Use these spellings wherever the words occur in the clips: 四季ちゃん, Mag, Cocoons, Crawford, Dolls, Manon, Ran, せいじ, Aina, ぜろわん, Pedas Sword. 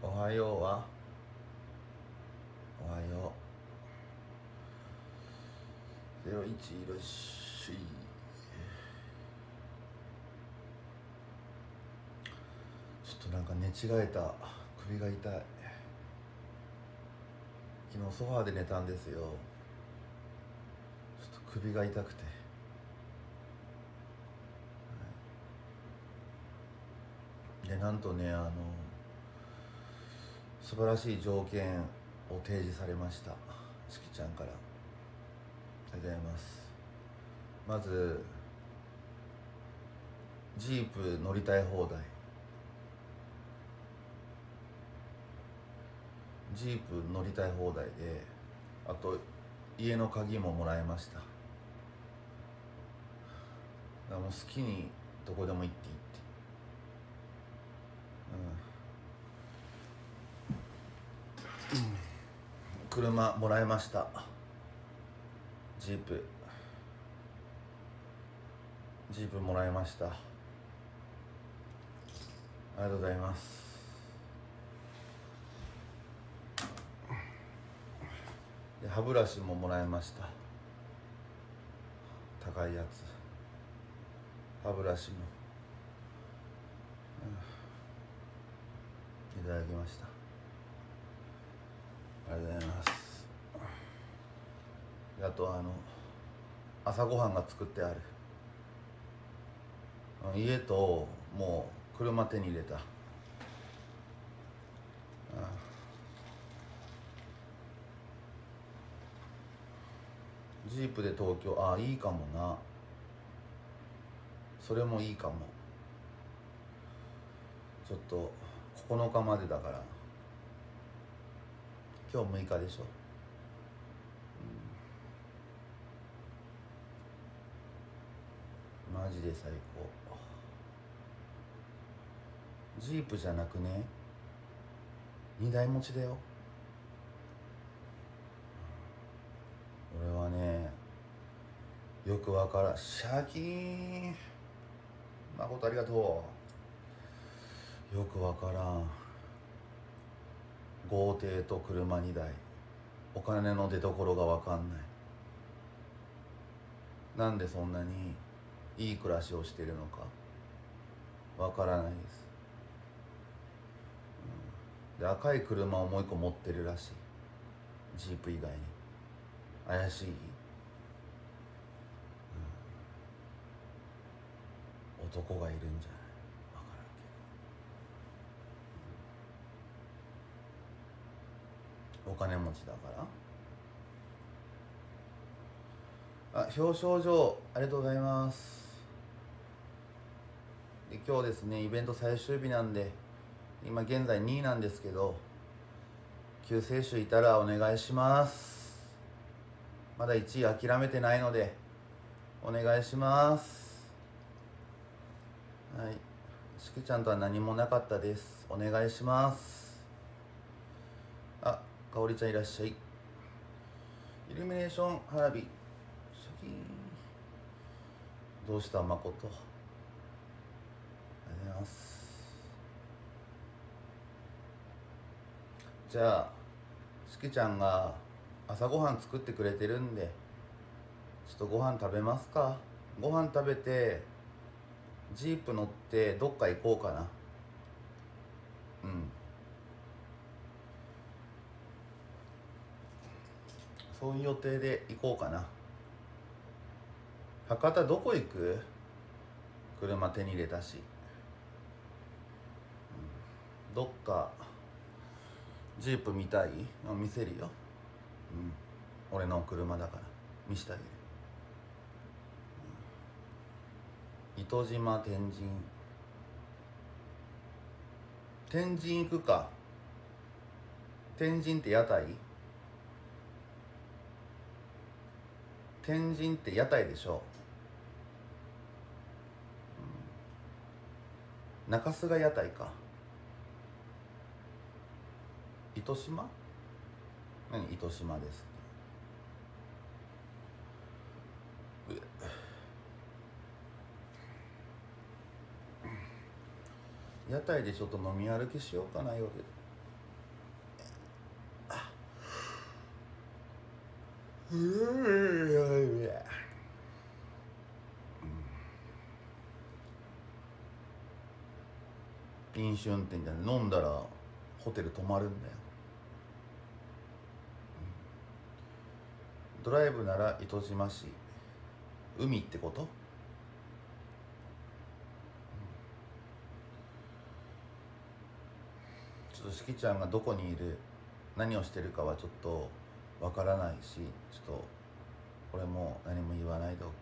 おはようはおはよう。01いらっしゃい。ちょっとなんか寝違えた。首が痛い。昨日ソファーで寝たんですよ。ちょっと首が痛くて。でなんとね素晴らしい条件を提示されました。しきちゃんから。ありがとうございます。まずジープ乗りたい放題、ジープ乗りたい放題で、あと家の鍵ももらいました。だからもう好きにどこでも行っていい。車もらいました。ジープもらいました。ありがとうございます。で歯ブラシももらいました。高いやつ。歯ブラシも、いただきました。ありがとうございます。あと朝ごはんが作ってある。家ともう車手に入れた。ジープで東京、ああいいかもな。それもいいかも。ちょっと9日までだから、今日6日でしょ、うん、マジで最高。ジープじゃなくね、2台持ちだよ。俺はねよくわからん。シャキーン誠ありがとう。よくわからん。豪邸と車2台、お金の出所が分かんない。なんでそんなにいい暮らしをしているのか分からないです、うん、で赤い車をもう一個持ってるらしい。ジープ以外に怪しい、うん、男がいるんじゃない。お金持ちだから。あ、表彰状ありがとうございます。で今日ですね、イベント最終日なんで、今現在2位なんですけど、救世主いたらお願いします。まだ1位諦めてないのでお願いします。はい、しきちゃんとは何もなかったです。お願いします。かおりちゃんいらっしゃい。イルミネーション花火。どうした誠。ありがとうございます。じゃあしきちゃんが朝ごはん作ってくれてるんで、ちょっとご飯食べますか。ご飯食べてジープ乗ってどっか行こうかな。うん。そういう予定で行こうかな。博多どこ行く？車手に入れたし、うん、どっかジープ見たい？見せるよ、うん、俺の車だから見せてあげる、うん、糸島、天神行くか。天神って屋台？天神って屋台でしょ、うん、中洲が屋台か。糸島？何糸島です。屋台でちょっと飲み歩きしようかな、夜。飲酒運転じゃない、飲んだらホテル泊まるんだよ。ドライブなら糸島市、海ってこと？ちょっとしきちゃんがどこにいる、何をしてるかはちょっとわからないし、ちょっと俺も何も言わないでおく。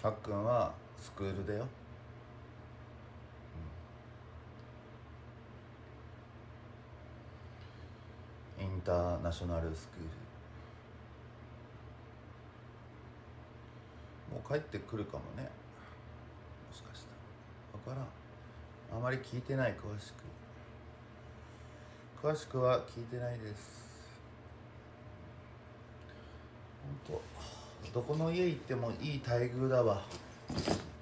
たっくんはスクールだよ。インターナショナルスクール。もう帰ってくるかもね、もしかしたら。わからん、あまり聞いてない、詳しくは聞いてないです。ほんとどこの家行ってもいい待遇だわ。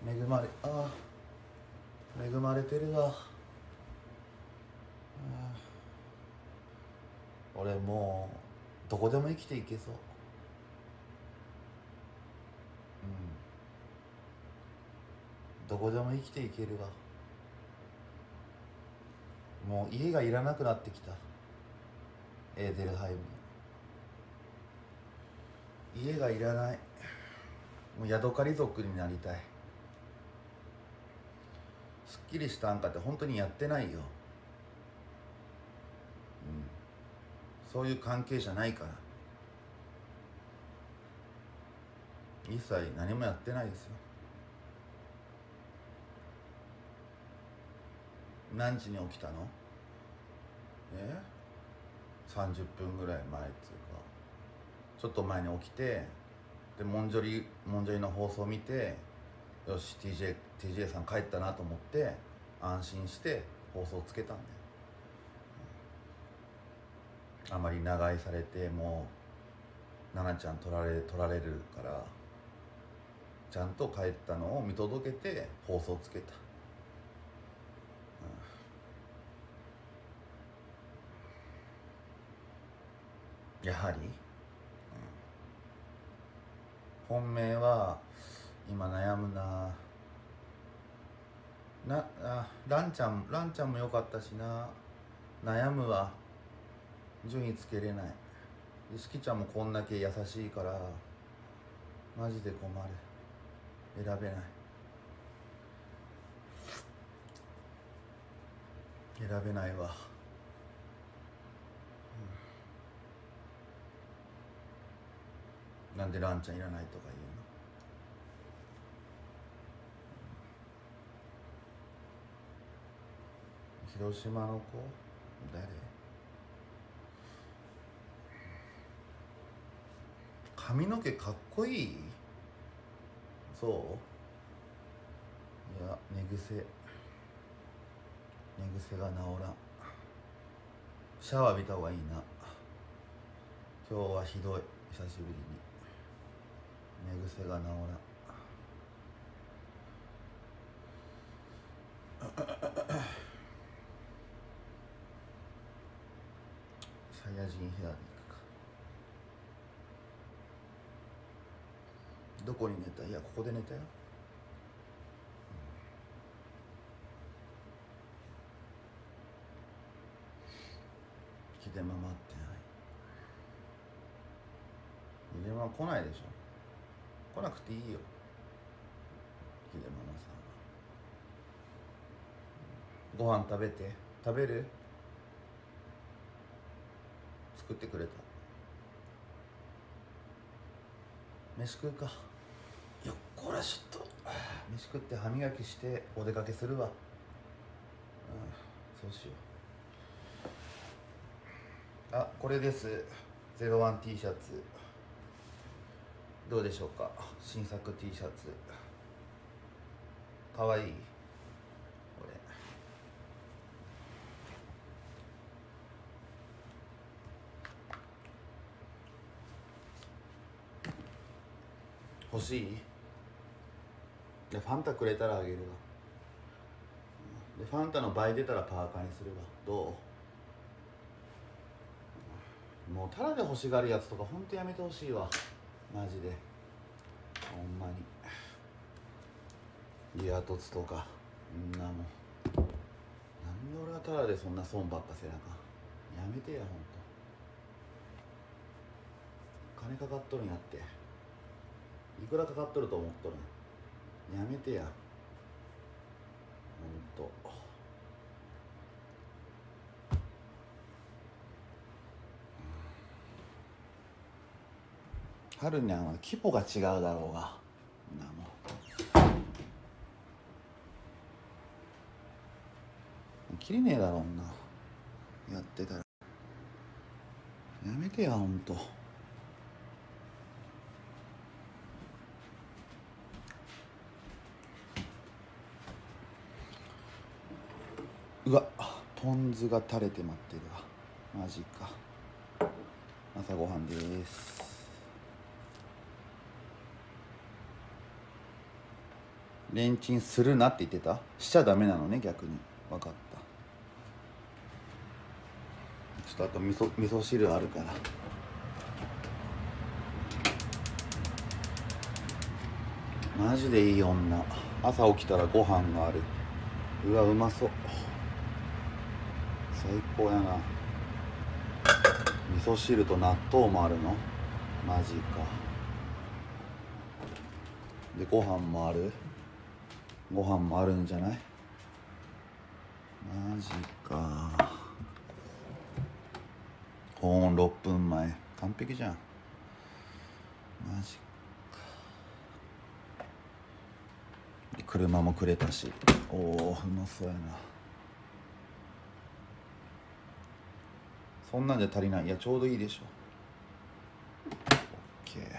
恵まれてるわ。俺もうどこでも生きていけそう。どこでも生きていけるわ。もう家がいらなくなってきた、エーデルハイム。家がいらない。もうヤドカリ族になりたい。すっきりしたんかって本当にやってないよ。そういう関係じゃないから、一切何もやってないですよ。何時に起きたの？30分ぐらい前っていうか、ちょっと前に起きて、でモンジョリの放送を見て、よし TJ さん帰ったなと思って安心して放送つけたんだよ。あまり長居されてもう奈々ちゃん取られるから、ちゃんと帰ったのを見届けて放送つけた。やはり、本命は今悩むな。ランちゃんも良かったしな。悩むわ、順位つけれない。しきちゃんもこんだけ優しいからマジで困る。選べない、選べないわ。なんでランちゃんいらないとか言うの？広島の子誰？髪の毛かっこいい？そう？いや、寝癖が治らん。シャワー浴びた方がいいな。今日はひどい、久しぶりに。寝癖が治らん。サイヤ人ヘアで行くか。どこに寝た？いや、ここで寝たよ。来てままってない。来てまま来ないでしょ。来なくていいよ、来てままさんは。ご飯食べて、食べる？作ってくれた。飯食うか。よっこらしょっと飯食って歯磨きしてお出かけするわ。そうしよう。あ、これです。01 T シャツ。どうでしょうか。新作 T シャツ。かわいい。これ。欲しい？で、ファンタくれたらあげるわ。で、ファンタの倍出たらパーカーにするわ。どう？もうタダで欲しがるやつとかほんとやめてほしいわ、マジで。ほんまにリア凸とかんなもん、なんで俺はタダでそんな損ばっかせなかん。やめてや、ほんと金かかっとるんやって。いくらかかっとると思っとるんや、めてや、ほんと。春にゃんは規模が違うだろうがな、もう切れねえだろうな、やってたら。やめてや、ほんと。うわ、ポン酢が垂れて待ってるわ、マジか。朝ごはんでーす。レンチンするなって言ってた？しちゃダメなのね、逆に。分かった。ちょっとあと味噌汁あるから。マジでいい女。朝起きたらご飯がある。うわ、うまそう。最高やな。味噌汁と納豆もあるの？マジか。で、ご飯もある？ご飯もあるんじゃない？マジか。保温6分前、完璧じゃん。マジか。で、車もくれたし、おお、うまそうやな。そんなんじゃ足りない。いや、ちょうどいいでしょ。オッケー。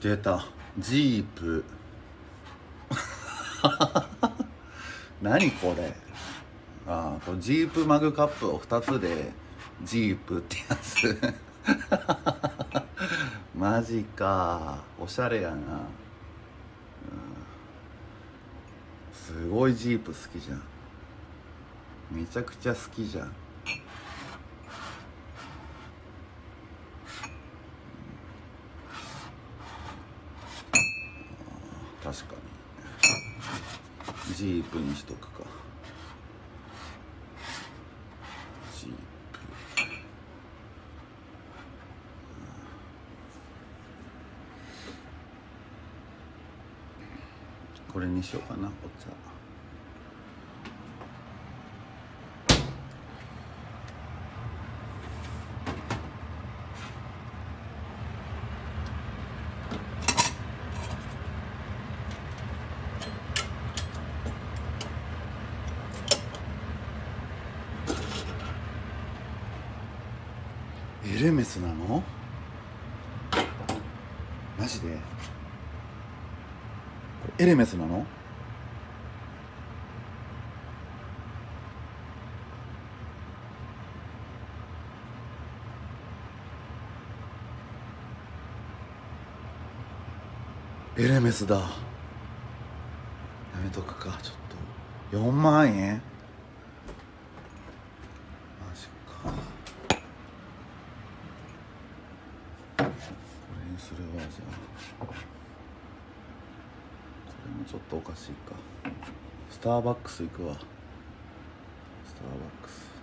出た、ジープ何これ。ああ、これジープマグカップを2つでジープってやつマジか、おしゃれやな、うん、すごい。ジープ好きじゃん、めちゃくちゃ好きじゃん。確かにジープにしとくか。ジープ、これにしようかな、お茶。エルメスなの？マジで？これエルメスなの？エルメスだ。やめとくか、ちょっと。4万円？マジか。それはじゃあ、これもちょっとおかしいか。スターバックス行くわ、スターバックス。